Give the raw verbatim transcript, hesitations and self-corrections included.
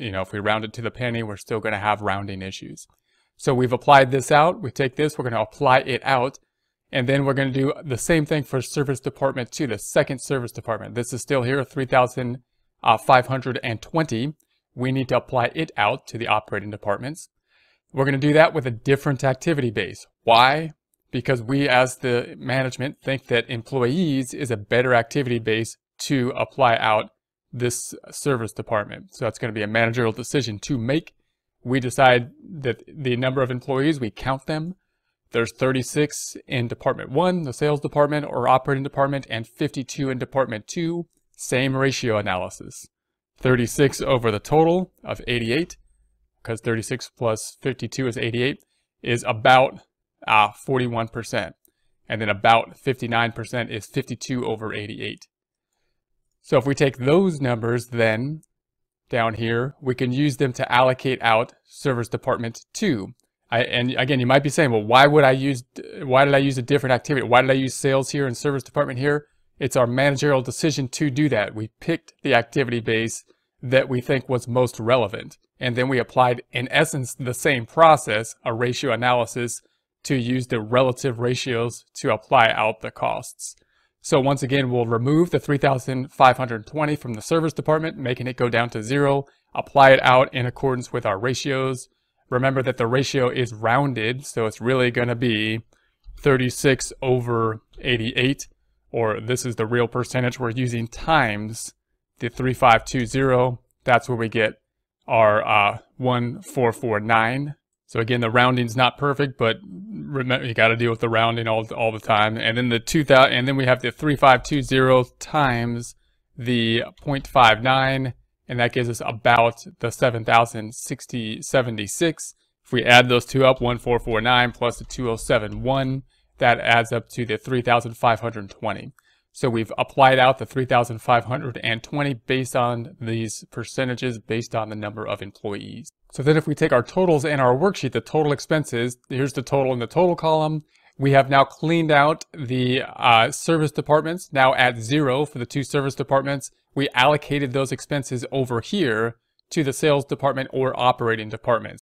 you know, if we round it to the penny, we're still going to have rounding issues. So we've applied this out. We take this, we're going to apply it out. And then we're going to do the same thing for service department two, the second service department. This is still here, three thousand five hundred twenty. We need to apply it out to the operating departments. We're going to do that with a different activity base. Why? Because we as the management think that employees is a better activity base to apply out this service department. So that's going to be a managerial decision to make. We decide that the number of employees, we count them. There's thirty-six in department one, the sales department or operating department, and fifty-two in department two, same ratio analysis. thirty-six over the total of eighty-eight, because thirty-six plus fifty-two is eighty-eight, is about uh, forty-one percent. And then about fifty-nine percent is fifty-two over eighty-eight. So if we take those numbers then down here, we can use them to allocate out service department two. I, and again, you might be saying, well, why would I use, why did I use a different activity? Why did I use sales here and service department here? It's our managerial decision to do that. We picked the activity base that we think was most relevant. And then we applied, in essence, the same process, a ratio analysis, to use the relative ratios to apply out the costs. So once again, we'll remove the three thousand five hundred twenty from the service department, making it go down to zero, apply it out in accordance with our ratios. Remember that the ratio is rounded, so it's really going to be thirty-six over eighty-eight, or this is the real percentage we're using, times the three thousand five hundred twenty. That's where we get our uh, one thousand four hundred forty-nine. So again, the rounding's not perfect, but remember, you got to deal with the rounding all, all the time. And then the two thousand, and then we have the three thousand five hundred twenty times the zero point five nine, and that gives us about the seven thousand six hundred seventy-six. If we add those two up, one thousand four hundred forty-nine plus the two thousand seventy-one, that adds up to the three thousand five hundred twenty. So we've applied out the three thousand five hundred twenty based on these percentages, based on the number of employees. So then if we take our totals in our worksheet, the total expenses, here's the total in the total column. We have now cleaned out the uh, service departments, now at zero for the two service departments. We allocated those expenses over here to the sales department or operating department.